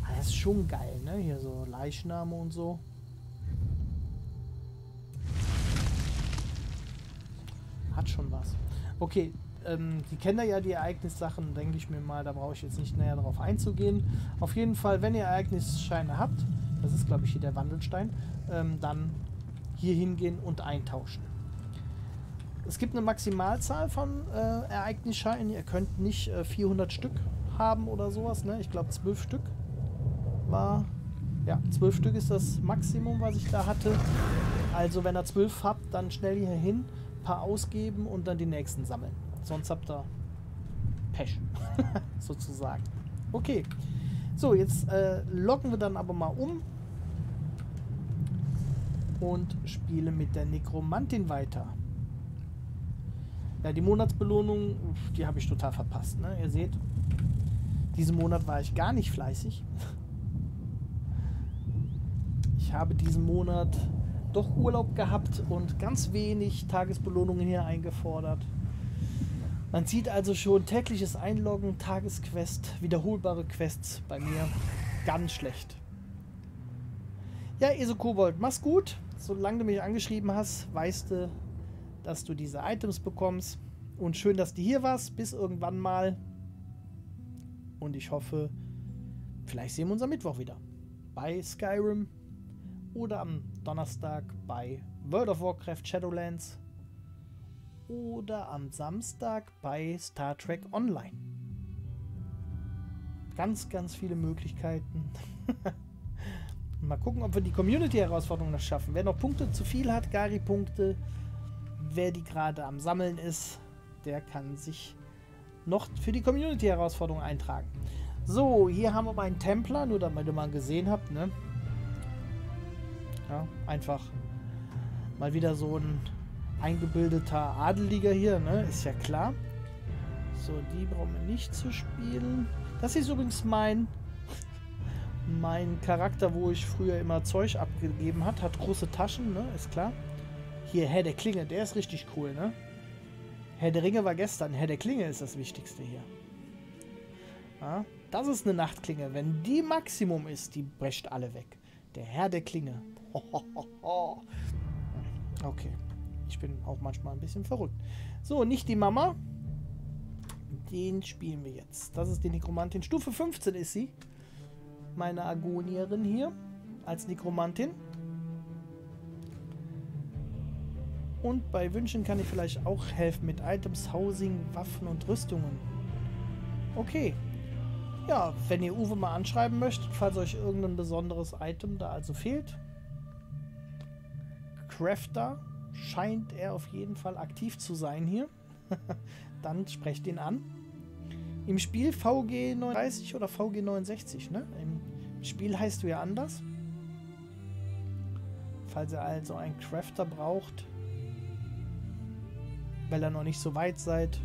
Aber das ist schon geil, ne? Hier so Leichname und so. Hat schon was. Okay, ähm, die kennen ja die Ereignissachen, denke ich mir mal. Da brauche ich jetzt nicht näher drauf einzugehen. Auf jeden Fall, wenn ihr Ereignisscheine habt, das ist, glaube ich, hier der Wandelstein, ähm, dann hier hingehen und eintauschen. Es gibt eine Maximalzahl von äh, Ereignisscheinen. Ihr könnt nicht äh, vierhundert Stück haben oder sowas, ne? Ich glaube, zwölf Stück war... Ja, zwölf Stück ist das Maximum, was ich da hatte. Also, wenn ihr zwölf habt, dann schnell hier hin, paar ausgeben und dann die nächsten sammeln. Sonst habt ihr Pech, sozusagen. Okay, so, jetzt äh, locken wir dann aber mal um und spielen mit der Necromantin weiter. Ja, die Monatsbelohnung, die habe ich total verpasst, ne? Ihr seht, diesen Monat war ich gar nicht fleißig. Ich habe diesen Monat doch Urlaub gehabt und ganz wenig Tagesbelohnungen hier eingefordert. Man sieht also schon tägliches Einloggen, Tagesquest, wiederholbare Quests bei mir ganz schlecht. Ja, EsoKobold, mach's gut. Solange du mich angeschrieben hast, weißt du, dass du diese Items bekommst. Und schön, dass du hier warst. Bis irgendwann mal. Und ich hoffe, vielleicht sehen wir uns am Mittwoch wieder. Bei Skyrim. Oder am Donnerstag bei World of Warcraft Shadowlands. Oder am Samstag bei Star Trek Online. Ganz, ganz viele Möglichkeiten. Mal gucken, ob wir die Community-Herausforderung noch schaffen. Wer noch Punkte zu viel hat, Gari-Punkte, wer die gerade am Sammeln ist, der kann sich noch für die Community-Herausforderung eintragen. So, hier haben wir meinen Templer, nur damit ihr mal gesehen habt, ne? Ja, einfach mal wieder so ein eingebildeter Adeliger hier, ne? Ist ja klar. So, die brauchen wir nicht zu spielen. Das ist übrigens mein mein Charakter, wo ich früher immer Zeug abgegeben hat. Hat große Taschen, ne? Ist klar. Hier, Herr der Klinge, der ist richtig cool, ne? Herr der Ringe war gestern. Herr der Klinge ist das Wichtigste hier. Ja, das ist eine Nachtklinge. Wenn die Maximum ist, die brecht alle weg. Der Herr der Klinge. Okay. Ich bin auch manchmal ein bisschen verrückt. So, nicht die Mama. Den spielen wir jetzt. Das ist die Nekromantin. Stufe fünfzehn ist sie. Meine Agonierin hier. Als Nekromantin. Und bei Wünschen kann ich vielleicht auch helfen mit Items, Housing, Waffen und Rüstungen. Okay. Ja, wenn ihr Uwe mal anschreiben möchtet, falls euch irgendein besonderes Item da also fehlt. Crafter scheint er auf jeden Fall aktiv zu sein hier. Dann sprecht ihn an. Im Spiel V G neununddreißig oder V G neunundsechzig, ne? Im Spiel heißt du ja anders. Falls ihr also einen Crafter braucht, weil ihr noch nicht so weit seid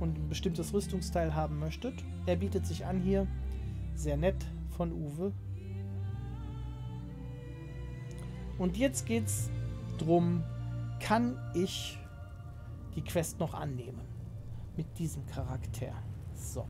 und ein bestimmtes Rüstungsteil haben möchtet. Er bietet sich an hier. Sehr nett von Uwe. Und jetzt geht's drum, kann ich die Quest noch annehmen? Mit diesem Charakter. So.